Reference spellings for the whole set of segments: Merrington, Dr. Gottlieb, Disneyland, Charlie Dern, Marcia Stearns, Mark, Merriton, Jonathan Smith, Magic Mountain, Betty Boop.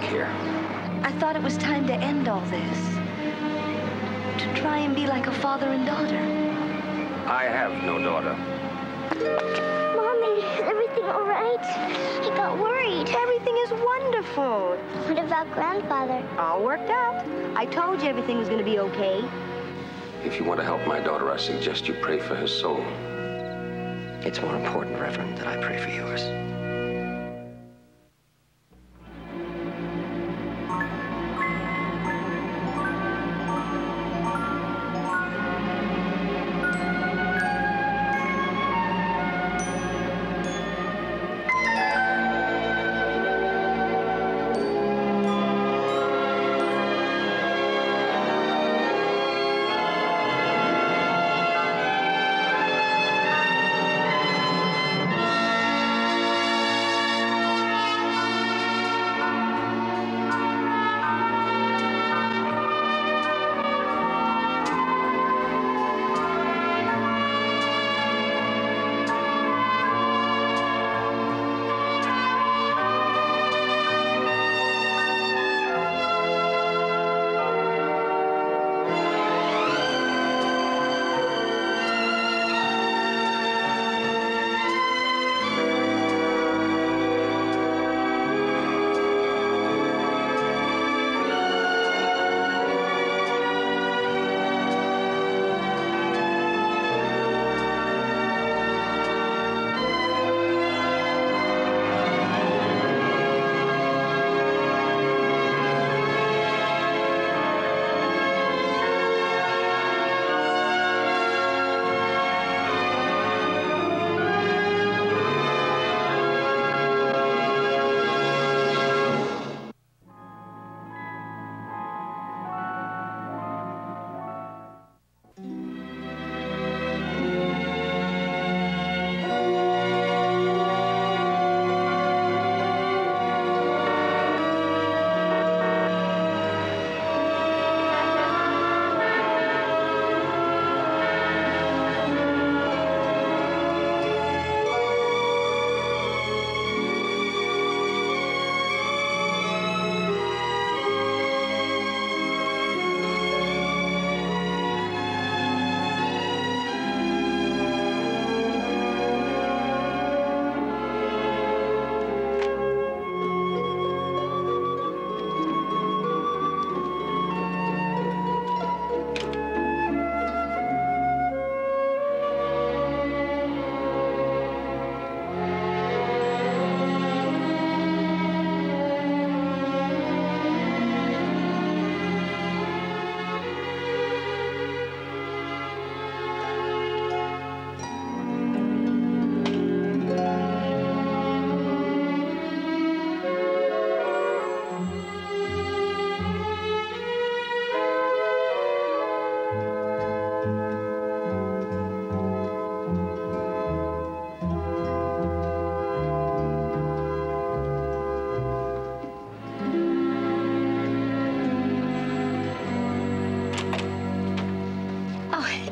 back here. I thought it was time to end all this. To try and be like a father and daughter. I have no daughter. Mommy, is everything all right? I got worried. Everything is wonderful. What about Grandfather? All worked out. I told you everything was going to be okay. If you want to help my daughter, I suggest you pray for her soul. It's more important, Reverend, that I pray for yours.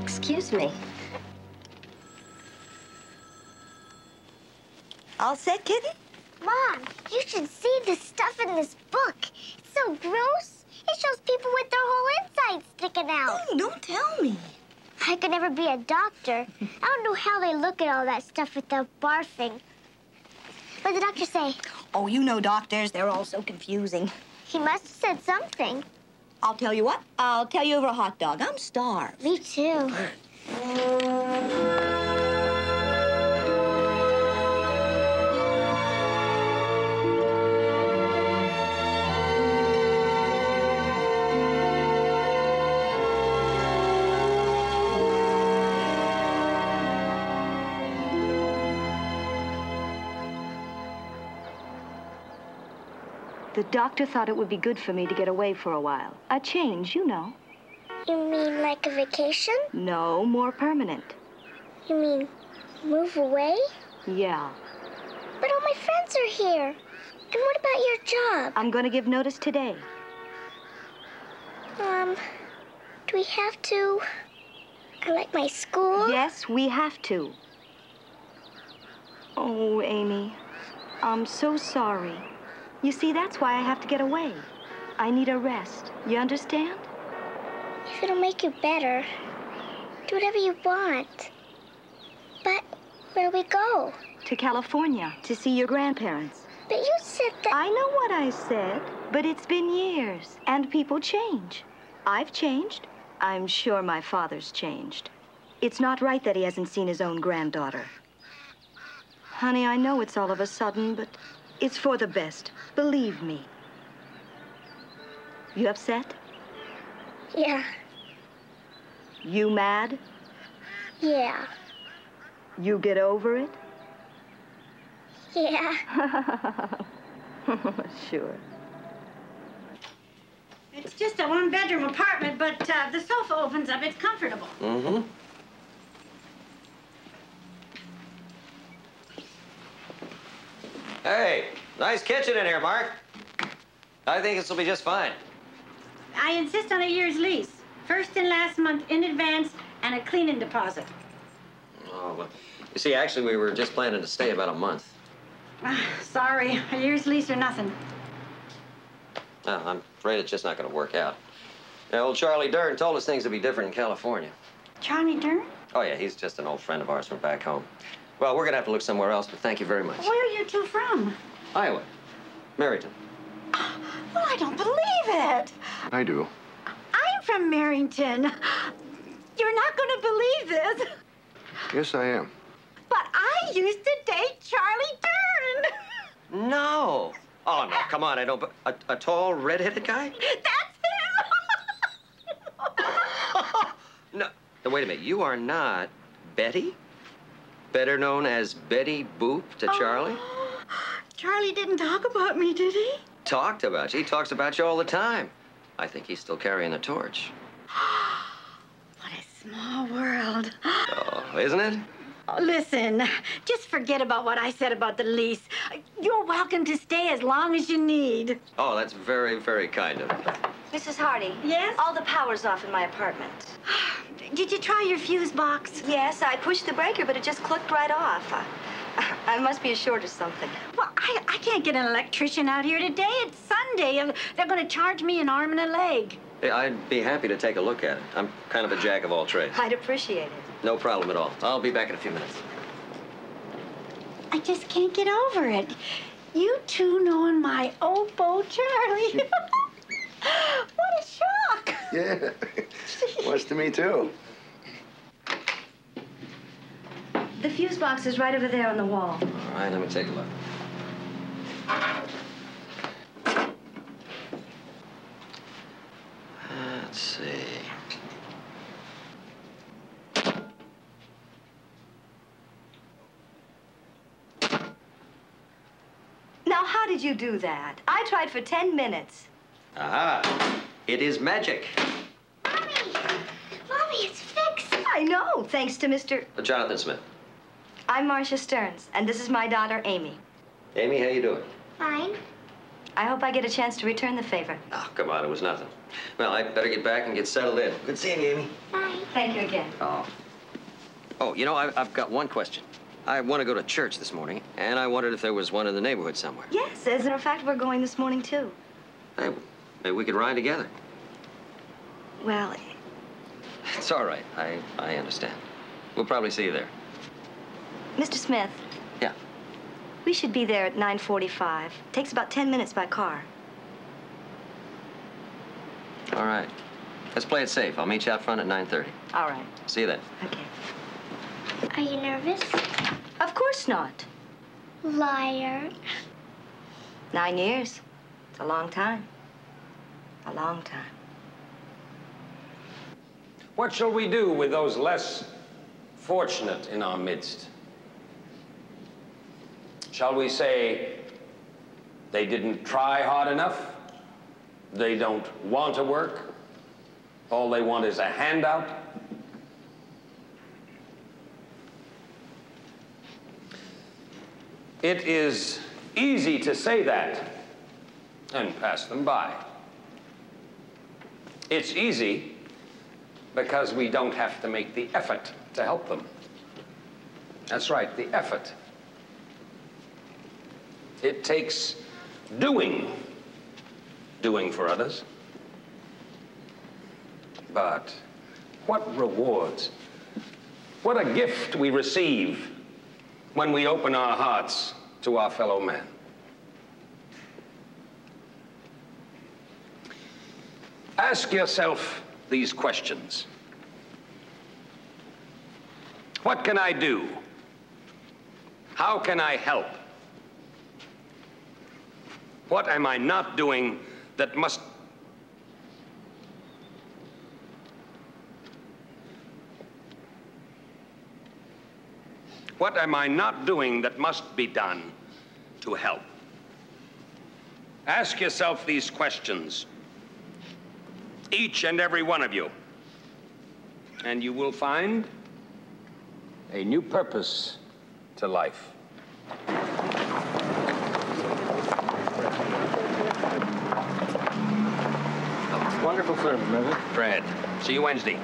Excuse me. All set, Kitty? Mom, you should see the stuff in this book. It's so gross. It shows people with their whole insides sticking out. Oh, don't tell me. I could never be a doctor. I don't know how they look at all that stuff without barfing. What did the doctor say? Oh, you know doctors. They're all so confusing. He must have said something. I'll tell you what, I'll tell you over a hot dog. I'm starved. Me too. The doctor thought it would be good for me to get away for a while. A change, you know. You mean like a vacation? No, more permanent. You mean move away? Yeah. But all my friends are here. And what about your job? I'm going to give notice today. Do we have to? I like my school? Yes, we have to. Oh, Amy, I'm so sorry. You see, that's why I have to get away. I need a rest. You understand? If it'll make you better, do whatever you want. But where do we go? To California to see your grandparents. But you said that... I know what I said, but it's been years, and people change. I've changed. I'm sure my father's changed. It's not right that he hasn't seen his own granddaughter. Honey, I know it's all of a sudden, but it's for the best. Believe me. You upset? Yeah. You mad? Yeah. You get over it? Yeah. Sure. It's just a one-bedroom apartment, but the sofa opens up. It's comfortable. Mm-hmm. Hey, nice kitchen in here, Mark. I think this will be just fine. I insist on a year's lease. First and last month in advance, and a cleaning deposit. Oh, well, you see, actually, we were just planning to stay about a month. Sorry, a year's lease or nothing. No, I'm afraid it's just not going to work out. Now, old Charlie Dern told us things would be different in California. Charlie Dern? Oh, yeah, he's just an old friend of ours from back home. Well, we're going to have to look somewhere else, but thank you very much. Where are you two from? Iowa. Merriton. Well, I don't believe it. I do. I'm from Merrington. You're not going to believe this. Yes, I am. But I used to date Charlie Dern. No. Oh, no, come on, I don't... A tall, red-headed guy? That's him! No, wait a minute. You are not Betty? Better known as Betty Boop to Charlie? Charlie didn't talk about me, did he? Talked about you. He talks about you all the time. I think he's still carrying the torch. What a small world. Oh, isn't it? Listen, just forget about what I said about the lease. You're welcome to stay as long as you need. Oh, that's very, very kind of you. Mrs. Hardy. Yes? All the power's off in my apartment. Did you try your fuse box? Yes, I pushed the breaker, but it just clicked right off. I must be assured of something. Well, I can't get an electrician out here today. It's Sunday, and they're going to charge me an arm and a leg. Hey, I'd be happy to take a look at it. I'm kind of a jack of all trades. I'd appreciate it. No problem at all. I'll be back in a few minutes. I just can't get over it. You two knowing my old beau Charlie. What a shock. Yeah. Was to me, too. The fuse box is right over there on the wall. All right, let me take a look. Let's see. Now, how did you do that? I tried for 10 minutes. Aha. It is magic. Mommy! Mommy, it's fixed. I know, thanks to Mr. Jonathan Smith. I'm Marcia Stearns, and this is my daughter, Amy. Amy, how you doing? Fine. I hope I get a chance to return the favor. Oh, come on, it was nothing. Well, I better get back and get settled in. Good seeing you, Amy. Bye. Thank you again. Oh, you know, I've got one question. I want to go to church this morning, and I wondered if there was one in the neighborhood somewhere. Yes, as a matter of fact, we're going this morning, too. Hey, maybe we could ride together. Well... It's all right. I understand. We'll probably see you there. Mr. Smith. Yeah? We should be there at 9:45. Takes about 10 minutes by car. All right. Let's play it safe. I'll meet you out front at 9:30. All right. See you then. Okay. Are you nervous? Of course not. Liar. 9 years. It's a long time. A long time. What shall we do with those less fortunate in our midst? Shall we say they didn't try hard enough? They don't want to work? All they want is a handout? It is easy to say that and pass them by. It's easy because we don't have to make the effort to help them. That's right, the effort. It takes doing for others. But what rewards, what a gift we receive when we open our hearts to our fellow man. Ask yourself these questions. What can I do? How can I help? What am I not doing that must... What am I not doing that must be done to help? Ask yourself these questions, each and every one of you, and you will find a new purpose to life. Wonderful sermon, brother. Brad, see you Wednesday.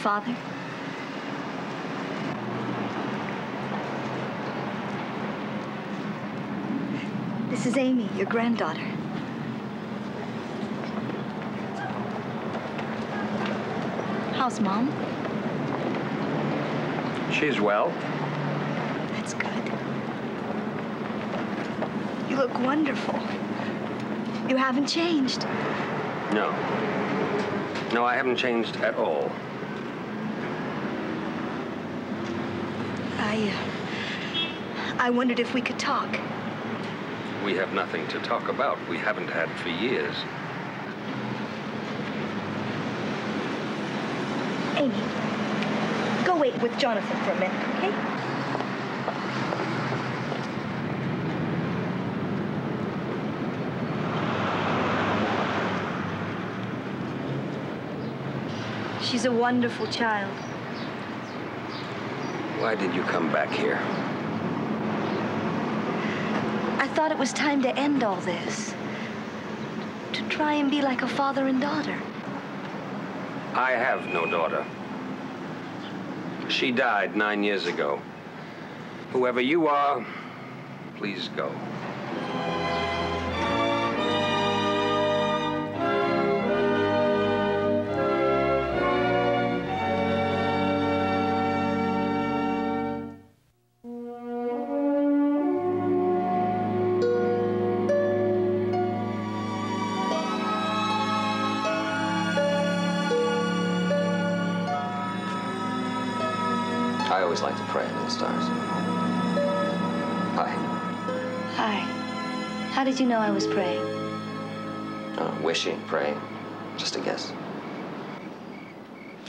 Father? This is Amy, your granddaughter. How's Mom? She's well. That's good. You look wonderful. You haven't changed. No. No, I haven't changed at all. I wondered if we could talk. We have nothing to talk about. We haven't had for years. Amy, go wait with Jonathan for a minute, okay? She's a wonderful child. Why did you come back here? I thought it was time to end all this. To try and be like a father and daughter. I have no daughter. She died 9 years ago. Whoever you are, please go. I always like to pray under the stars. Hi. Hi. How did you know I was praying? Wishing, praying. Just a guess.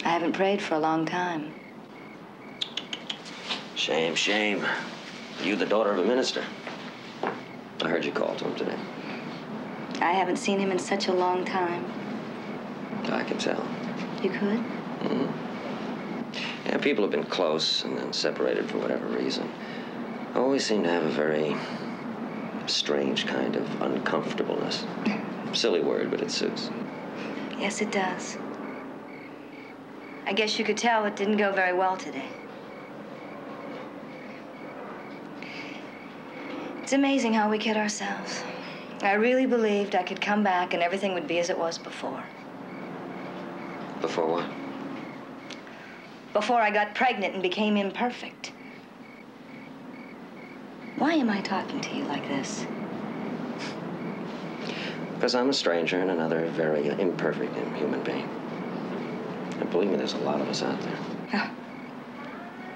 I haven't prayed for a long time. Shame, shame. You, the daughter of a minister. I heard you call to him today. I haven't seen him in such a long time. I can tell. You could? Mm-hmm. Yeah, people have been close and then separated for whatever reason. Always seem to have a very strange kind of uncomfortableness. Silly word, but it suits. Yes, it does. I guess you could tell it didn't go very well today. It's amazing how we kid ourselves. I really believed I could come back and everything would be as it was before. Before what? Before I got pregnant and became imperfect. Why am I talking to you like this? Because I'm a stranger in another very imperfect human being. And believe me, there's a lot of us out there. Huh.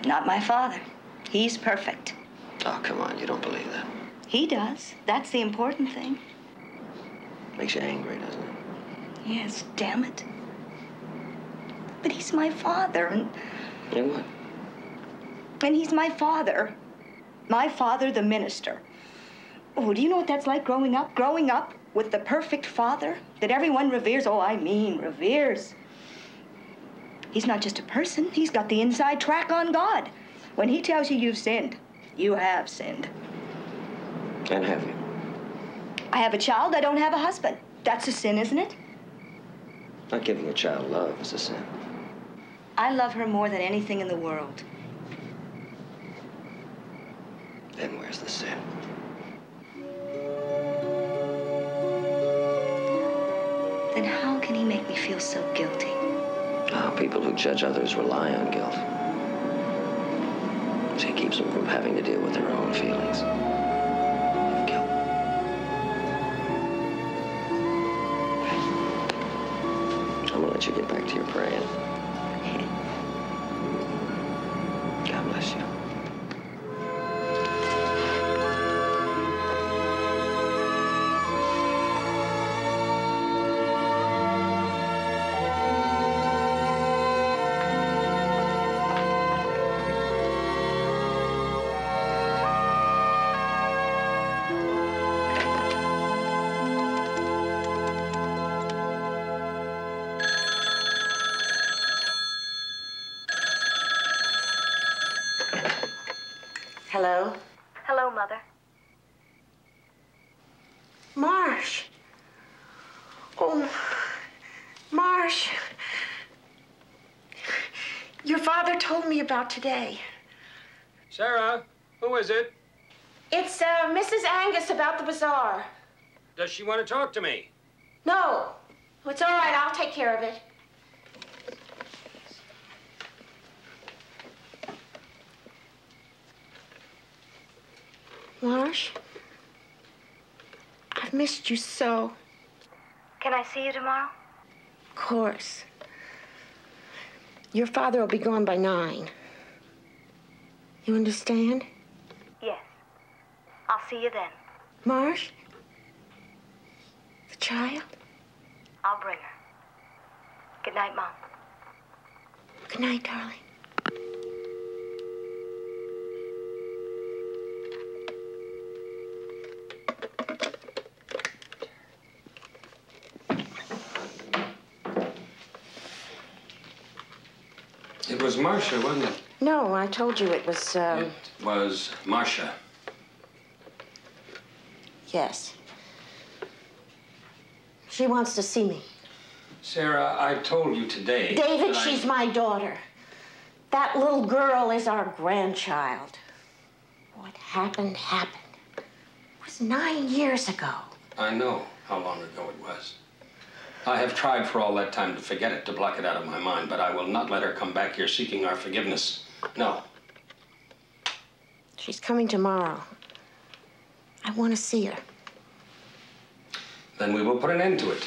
Not my father. He's perfect. Oh, come on, you don't believe that. He does. That's the important thing. Makes you angry, doesn't it? Yes, damn it. But he's my father, and what? And he's my father, the minister. Oh, do you know what that's like growing up? Growing up with the perfect father that everyone reveres. Oh, I mean reveres. He's not just a person. He's got the inside track on God. When he tells you you've sinned, you have sinned. And have you? I have a child. I don't have a husband. That's a sin, isn't it? Not giving a child love is a sin. I love her more than anything in the world. Then where's the sin? Then how can he make me feel so guilty? Oh, people who judge others rely on guilt. It keeps them from having to deal with their own feelings. Let you get back to your praying. God bless you. About today. Sarah, who is it? It's Mrs. Angus about the bazaar. Does she want to talk to me? No. It's all right. I'll take care of it. Marsh, I've missed you so. Can I see you tomorrow? Of course. Your father will be gone by 9. You understand? Yes. I'll see you then. Marsh? The child? I'll bring her. Good night, Mom. Good night, darling. It was Marcia, wasn't it? No, I told you it was, It was Marcia. Yes. She wants to see me. Sarah, I told you today... David, she's my daughter. That little girl is our grandchild. What happened, happened. It was 9 years ago. I know how long ago it was. I have tried for all that time to forget it, to block it out of my mind, but I will not let her come back here seeking our forgiveness. No. She's coming tomorrow. I want to see her. Then we will put an end to it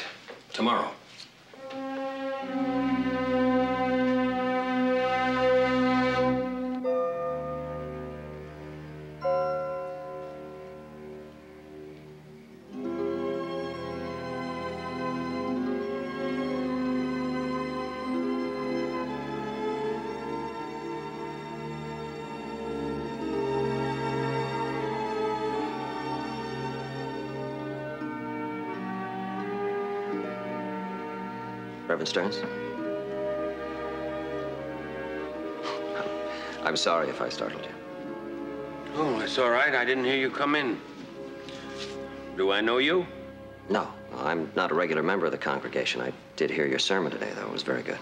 tomorrow. Reverend Stearns? I'm sorry if I startled you. Oh, it's all right. I didn't hear you come in. Do I know you? No. I'm not a regular member of the congregation. I did hear your sermon today, though. It was very good.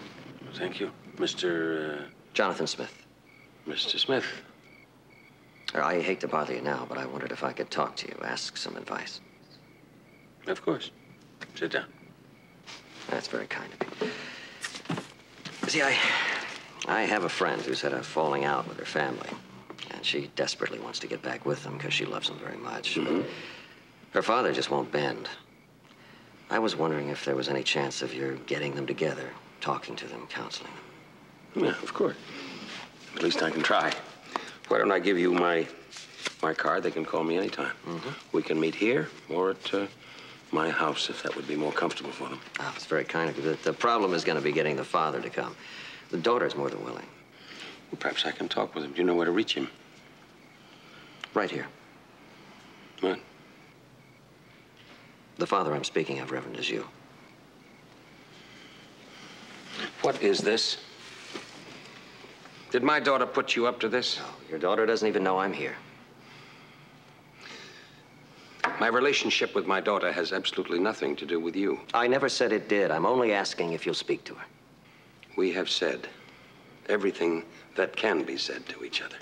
Thank you. Mr. Jonathan Smith. Mr. Smith. I hate to bother you now, but I wondered if I could talk to you, ask some advice. Of course. Sit down. That's very kind of you. See, I have a friend who's had a falling out with her family, and she desperately wants to get back with them because she loves them very much. Mm-hmm. Her father just won't bend. I was wondering if there was any chance of your getting them together, talking to them, counseling them. Yeah, of course. At least I can try. Why don't I give you my card? They can call me anytime. Mm-hmm. We can meet here or at... my house, if that would be more comfortable for them. Oh, that's very kind of you. The problem is going to be getting the father to come. The daughter's more than willing. Well, perhaps I can talk with him. Do you know where to reach him? Right here. What? The father I'm speaking of, Reverend, is you. What is this? Did my daughter put you up to this? No, your daughter doesn't even know I'm here. My relationship with my daughter has absolutely nothing to do with you. I never said it did. I'm only asking if you'll speak to her. We have said everything that can be said to each other.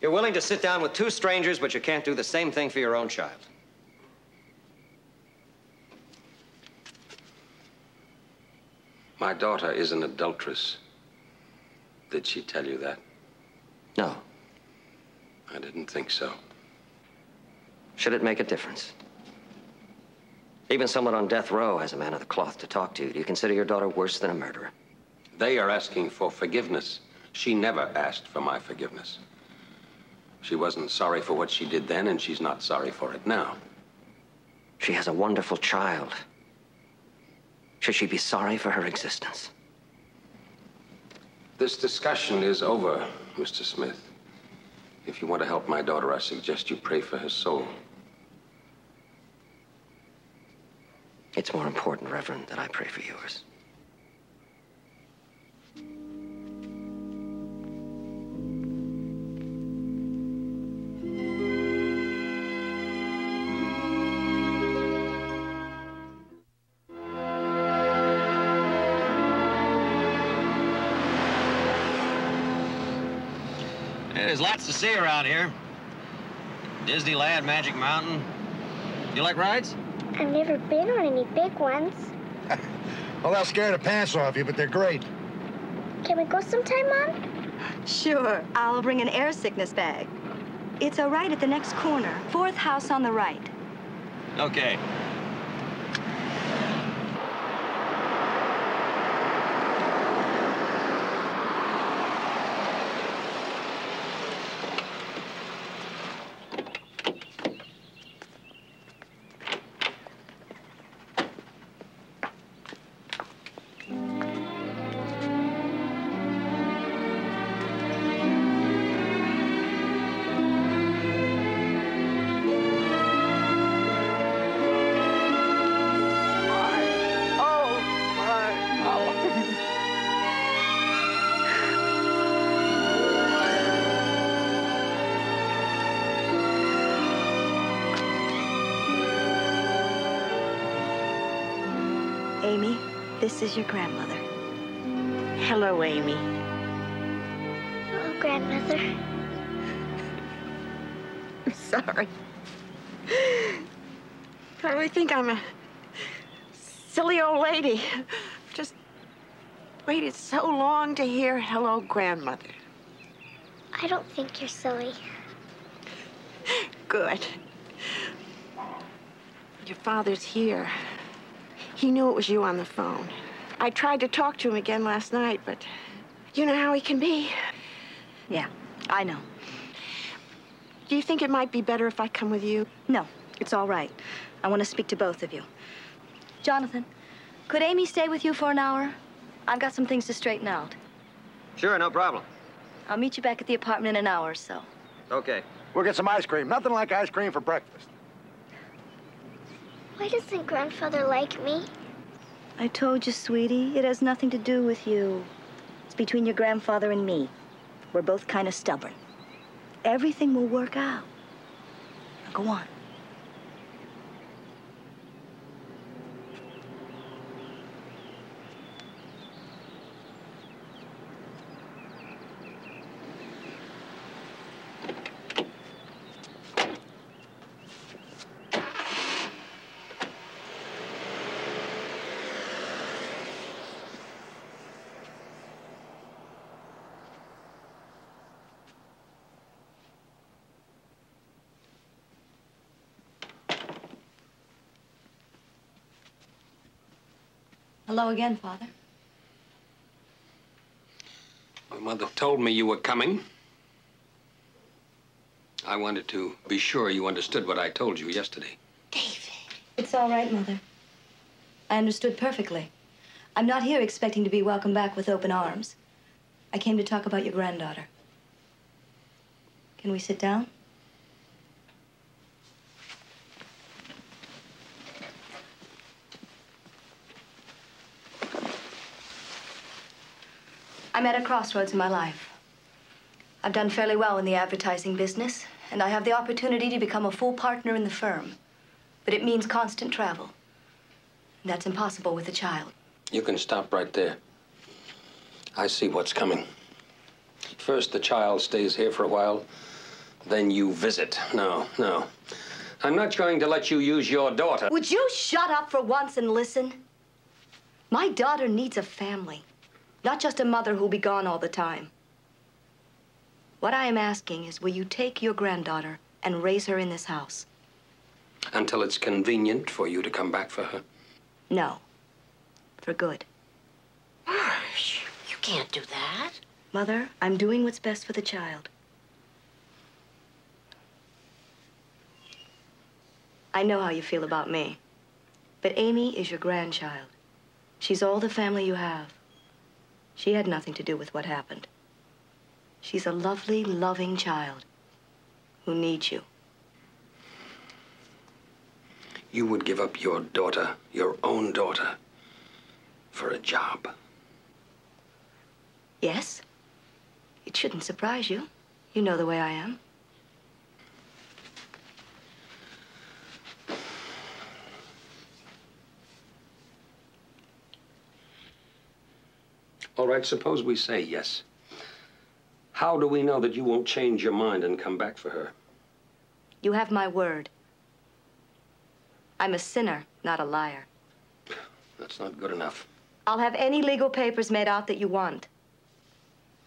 You're willing to sit down with two strangers, but you can't do the same thing for your own child. My daughter is an adulteress. Did she tell you that? No. I didn't think so. Should it make a difference? Even someone on death row has a man of the cloth to talk to. Do you consider your daughter worse than a murderer? They are asking for forgiveness. She never asked for my forgiveness. She wasn't sorry for what she did then, and she's not sorry for it now. She has a wonderful child. Should she be sorry for her existence? This discussion is over, Mr. Smith. If you want to help my daughter, I suggest you pray for her soul. It's more important, Reverend, that I pray for yours. There's lots to see around here. Disneyland, Magic Mountain. You like rides? I've never been on any big ones. Well, they'll scare the pants off you, but they're great. Can we go sometime, Mom? Sure. I'll bring an air sickness bag. It's a right at the next corner. 4th house on the right. Okay. This is your grandmother. Hello, Amy. Hello, Grandmother. I'm sorry. I really think I'm a silly old lady. Just waited so long to hear hello, Grandmother. I don't think you're silly. Good. Your father's here. He knew it was you on the phone. I tried to talk to him again last night, but you know how he can be. Yeah, I know. Do you think it might be better if I come with you? No, it's all right. I want to speak to both of you. Jonathan, could Amy stay with you for an hour? I've got some things to straighten out. Sure, no problem. I'll meet you back at the apartment in an hour or so. Okay. We'll get some ice cream. Nothing like ice cream for breakfast. Why doesn't Grandfather like me? I told you, sweetie, it has nothing to do with you. It's between your grandfather and me. We're both kind of stubborn. Everything will work out. Now go on. Hello again, Father. My mother told me you were coming. I wanted to be sure you understood what I told you yesterday. David. It's all right, Mother. I understood perfectly. I'm not here expecting to be welcomed back with open arms. I came to talk about your granddaughter. Can we sit down? I'm at a crossroads in my life. I've done fairly well in the advertising business, and I have the opportunity to become a full partner in the firm. But it means constant travel. And that's impossible with a child. You can stop right there. I see what's coming. First, the child stays here for a while, Then you visit. No, no. I'm not going to let you use your daughter. Would you shut up for once and listen? My daughter needs a family, not just a mother who'll be gone all the time. What I am asking is, will you take your granddaughter and raise her in this house? Until it's convenient for you to come back for her? No. For good. Marsh, you can't do that. Mother, I'm doing what's best for the child. I know how you feel about me, but Amy is your grandchild. She's all the family you have. She had nothing to do with what happened. She's a lovely, loving child who needs you. You would give up your daughter, your own daughter, for a job? Yes. It shouldn't surprise you. You know the way I am. All right, suppose we say yes. How do we know that you won't change your mind and come back for her? You have my word. I'm a sinner, not a liar. That's not good enough. I'll have any legal papers made out that you want.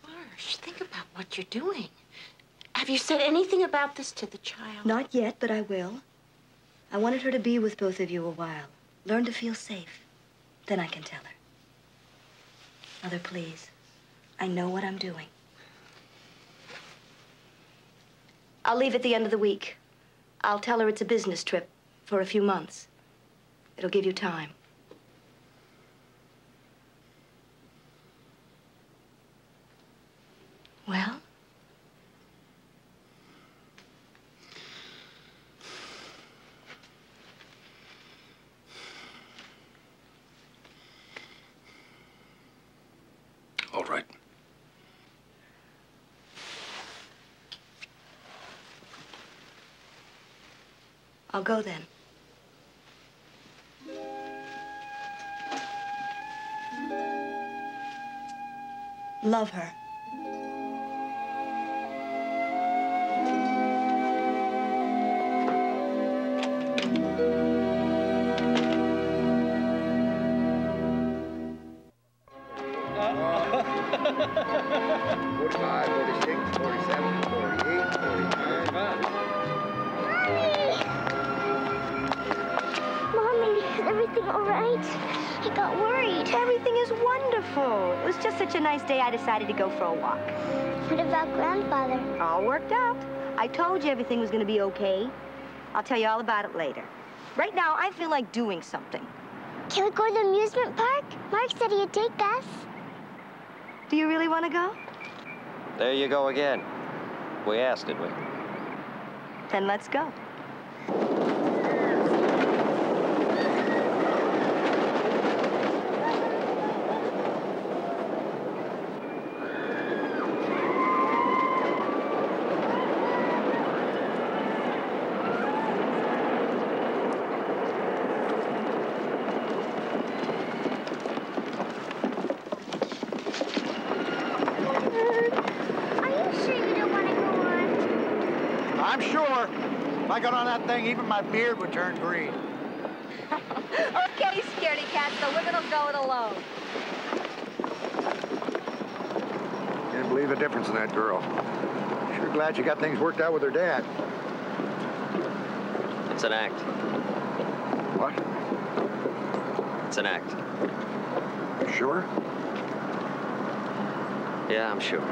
Marsh, think about what you're doing. Have you said anything about this to the child? Not yet, but I will. I wanted her to be with both of you a while. Learn to feel safe. Then I can tell her. Mother, please. I know what I'm doing. I'll leave at the end of the week. I'll tell her it's a business trip for a few months. It'll give you time. Well? All right. I'll go then. Love her. I decided to go for a walk. What about Grandfather? All worked out. I told you everything was going to be okay. I'll tell you all about it later. Right now, I feel like doing something. Can we go to the amusement park? Mark said he'd take us. Do you really want to go? There you go again. We asked, did we? Then let's go. Even my beard would turn green. Okay, scaredy cat, so we're gonna go it alone. Can't believe the difference in that girl. Sure glad you got things worked out with her dad. It's an act. What? It's an act. You sure? Yeah, I'm sure.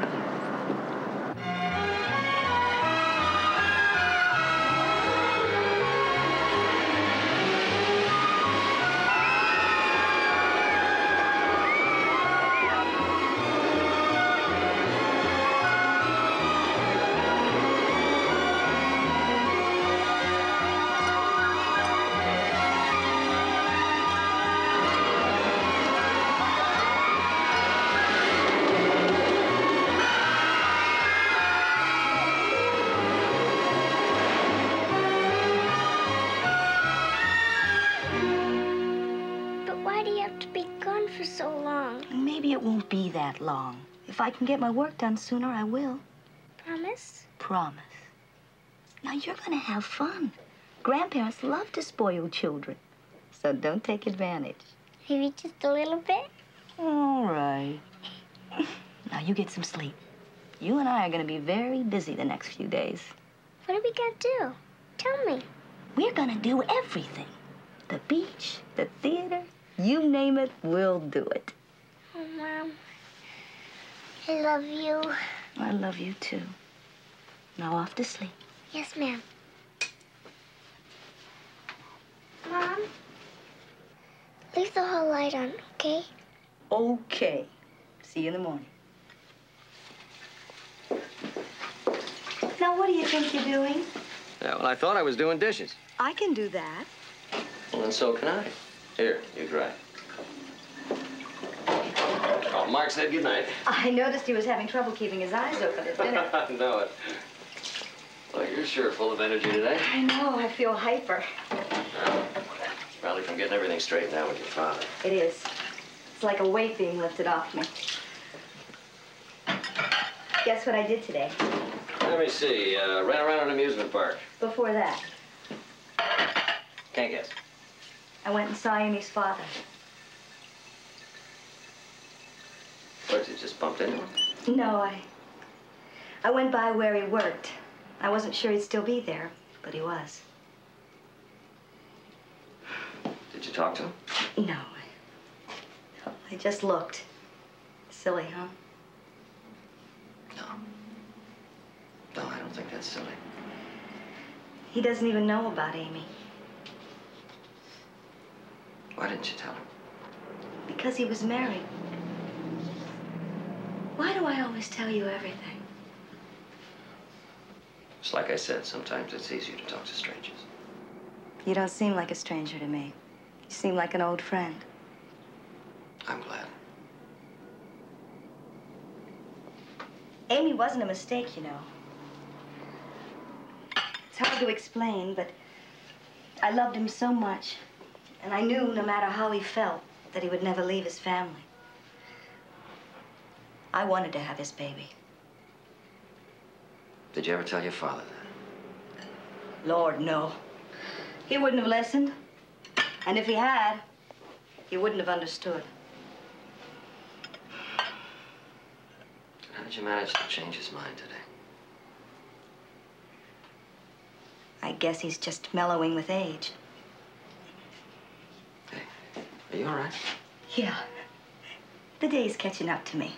Long. If I can get my work done sooner, I will. Promise? Promise. Now, you're going to have fun. Grandparents love to spoil children, so don't take advantage. Maybe just a little bit? All right. Now, you get some sleep. You and I are going to be very busy the next few days. What are we going to do? Tell me. We're going to do everything. The beach, the theater, you name it, we'll do it. Oh, Mom, I love you. I love you, too. Now off to sleep. Yes, ma'am. Mom, leave the hall light on, okay? Okay. See you in the morning. Now, what do you think you're doing? Yeah, well, I thought I was doing dishes. I can do that. Well, then so can I. Here, you try. Oh, Mark said good night. I noticed he was having trouble keeping his eyes open at dinner. I know it. Well, you're sure full of energy today. I know. I feel hyper. Well, it's probably from getting everything straightened out with your father. It is. It's like a weight being lifted off me. Guess what I did today? Let me see. Ran around an amusement park. Before that? Can't guess. I went and saw Amy's father. What, you just bumped into him? No, I went by where he worked. I wasn't sure he'd still be there, but he was. Did you talk to him? No. I just looked. Silly, huh? No, I don't think that's silly. He doesn't even know about Amy. Why didn't you tell him? Because he was married. Why do I always tell you everything? It's like I said, sometimes it's easier to talk to strangers. You don't seem like a stranger to me. You seem like an old friend. I'm glad. Amy wasn't a mistake, you know. It's hard to explain, but I loved him so much. And I knew, no matter how he felt, that he would never leave his family. I wanted to have his baby. Did you ever tell your father that? Lord, no. He wouldn't have listened. And if he had, he wouldn't have understood. How did you manage to change his mind today? I guess he's just mellowing with age. Are you all right? Yeah. The day's catching up to me.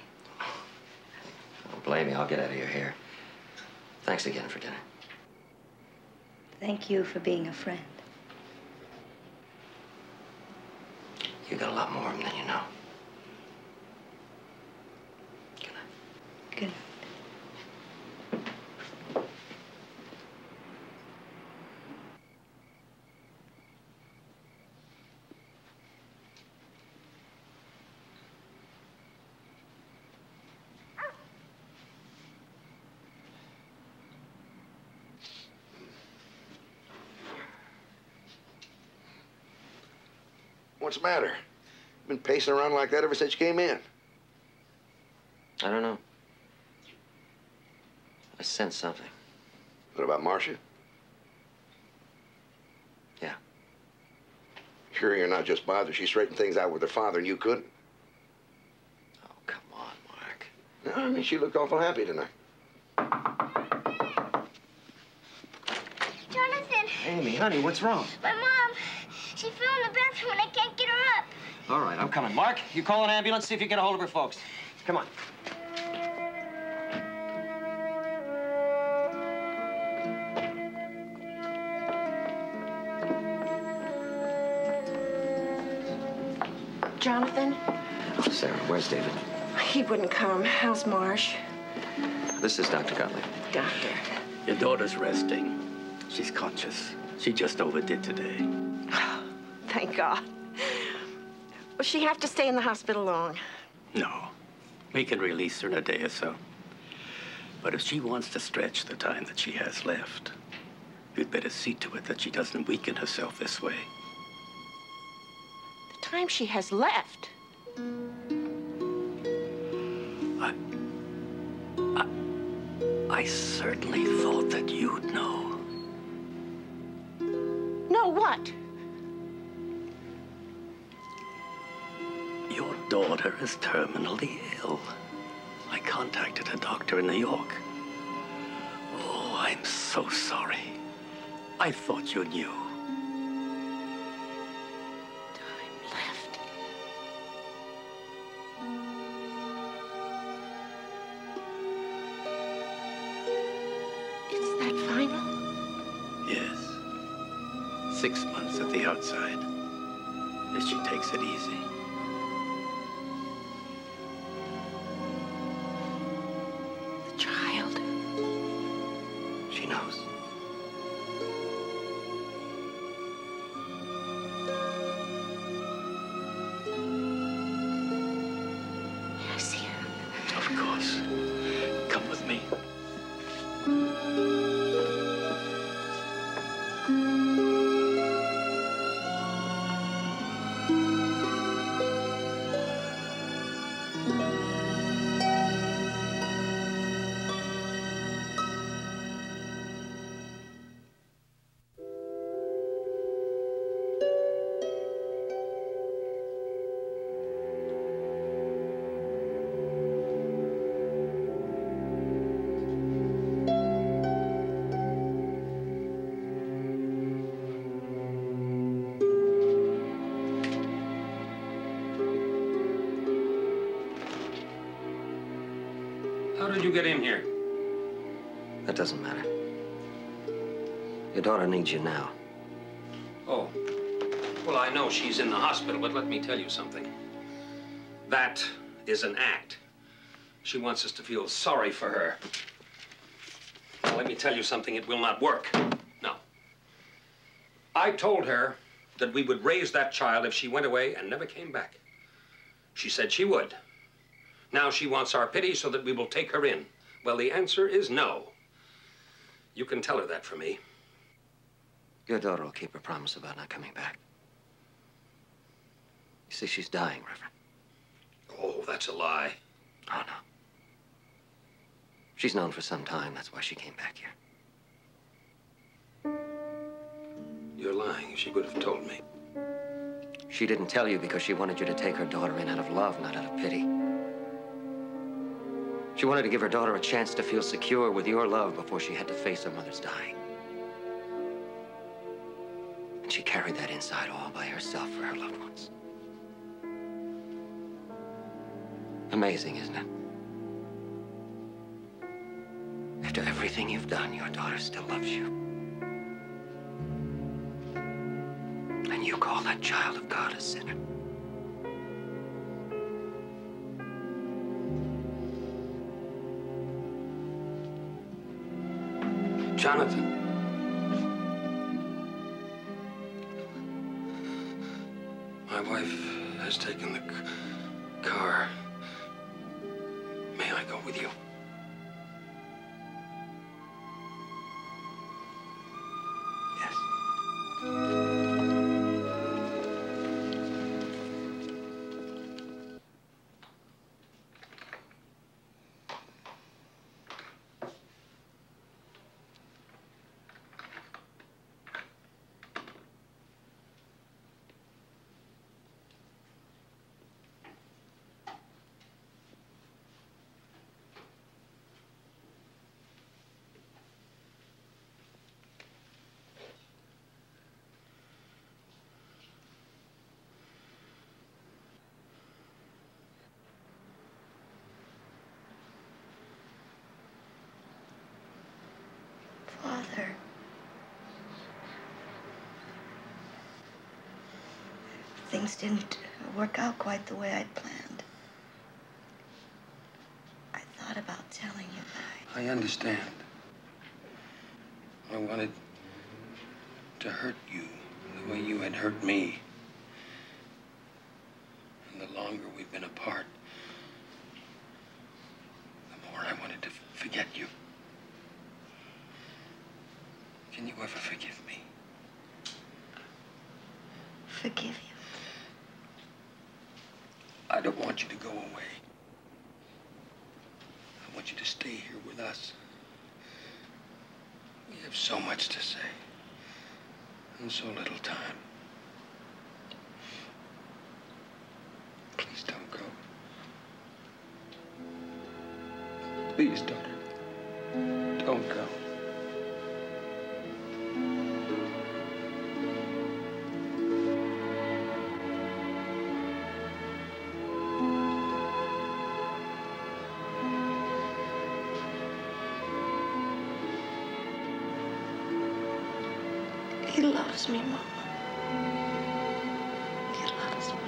Don't blame me. I'll get out of your hair. Thanks again for dinner. Thank you for being a friend. You got a lot more of them than you know. Good night. Good night. What's the matter? You've been pacing around like that ever since you came in. I don't know. I sense something. What about Marcia? Yeah. Sure, you're not just bothered. She straightened things out with her father, and you couldn't. Oh, come on, Mark. No, I mean, she looked awful happy tonight. Jonathan! Amy, honey, what's wrong? My mom, she fell in the bathroom, and I can't. All right, I'm coming. Mark, you call an ambulance, see if you get a hold of her folks. Come on. Jonathan? Oh, Sarah, where's David? He wouldn't come. How's Marsh? This is Dr. Gottlieb. Doctor. Your daughter's resting. She's conscious. She just overdid today. Oh, thank God. Will she have to stay in the hospital long? No. We can release her in a day or so. But if she wants to stretch the time that she has left, you'd better see to it that she doesn't weaken herself this way. The time she has left? I certainly thought that you'd know. What? Your daughter is terminally ill. I contacted a doctor in New York. Oh, I'm so sorry. I thought you knew. Time left. Is that final? Yes. 6 months at the outside. If she takes it easy. Get in here. That doesn't matter. Your daughter needs you now. Oh. Well, I know she's in the hospital, but let me tell you something. That is an act. She wants us to feel sorry for her. Now, let me tell you something. It will not work. No. I told her that we would raise that child if she went away and never came back. She said she would. Now she wants our pity so that we will take her in. Well, the answer is no. You can tell her that for me. Your daughter will keep her promise about not coming back. You see, she's dying, Reverend. Oh, that's a lie. Oh, no. She's known for some time. That's why she came back here. You're lying. She would have told me. She didn't tell you because she wanted you to take her daughter in out of love, not out of pity. She wanted to give her daughter a chance to feel secure with your love before she had to face her mother's dying. And she carried that inside all by herself for her loved ones. Amazing, isn't it? After everything you've done, your daughter still loves you. And you call that child of God a sinner. Jonathan. My wife has taken the car. May I go with you? Yes. Things didn't work out quite the way I'd planned. I thought about telling you, but I understand. I wanted to hurt you the way you had hurt me. And the longer we've been apart, the more I wanted to forget you. Can you ever forgive me? Forgive you? I don't want you to go away. I want you to stay here with us. We have so much to say. in so little time. Please don't go. Please don't go. He loves me, Mama. He loves me.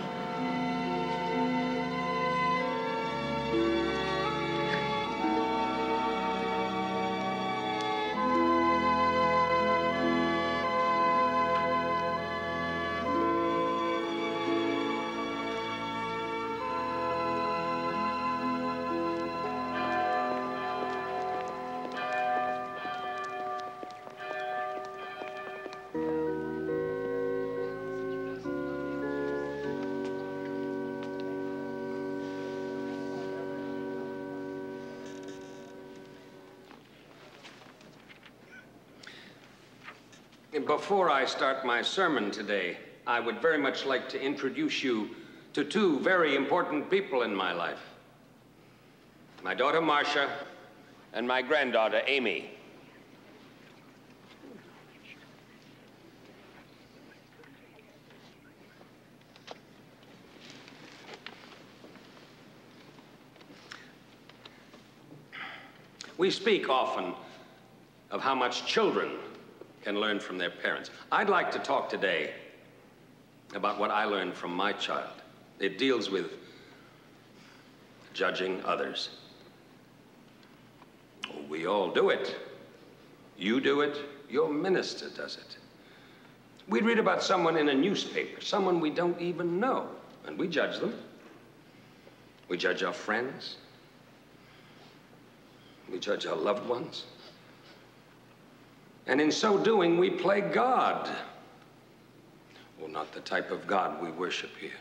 Before I start my sermon today, I would very much like to introduce you to two very important people in my life. My daughter, Marcia, and my granddaughter, Amy. We speak often of how much children can learn from their parents. I'd like to talk today about what I learned from my child. It deals with judging others. Oh, we all do it. You do it, your minister does it. We read about someone in a newspaper, someone we don't even know, and we judge them. We judge our friends. We judge our loved ones. And in so doing, we play God. Well, not the type of God we worship here.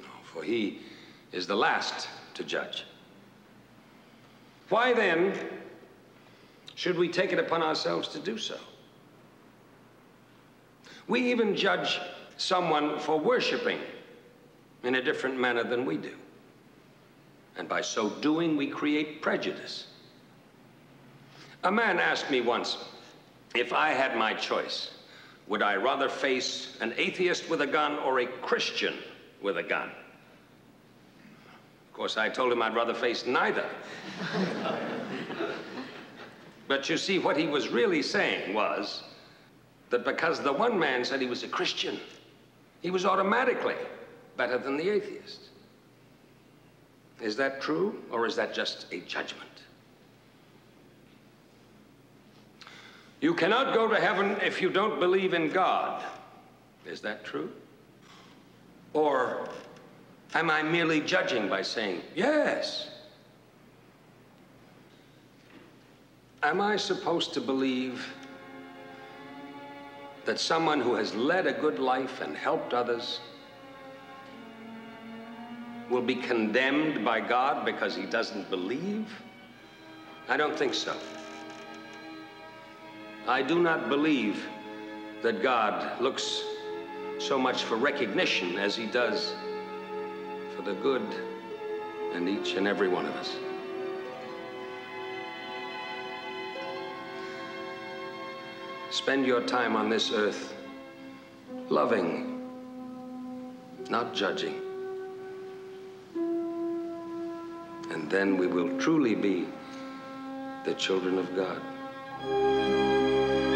No, for he is the last to judge. Why then should we take it upon ourselves to do so? We even judge someone for worshiping in a different manner than we do. And by so doing, we create prejudice. A man asked me once, if I had my choice, would I rather face an atheist with a gun or a Christian with a gun? Of course, I told him I'd rather face neither. But you see, what he was really saying was that because the one man said he was a Christian, he was automatically better than the atheist. Is that true, or is that just a judgment? You cannot go to heaven if you don't believe in God. Is that true? Or am I merely judging by saying, yes? Am I supposed to believe that someone who has led a good life and helped others will be condemned by God because he doesn't believe? I don't think so. I do not believe that God looks so much for recognition as he does for the good in each and every one of us. Spend your time on this earth loving, not judging. And then we will truly be the children of God. Thank you.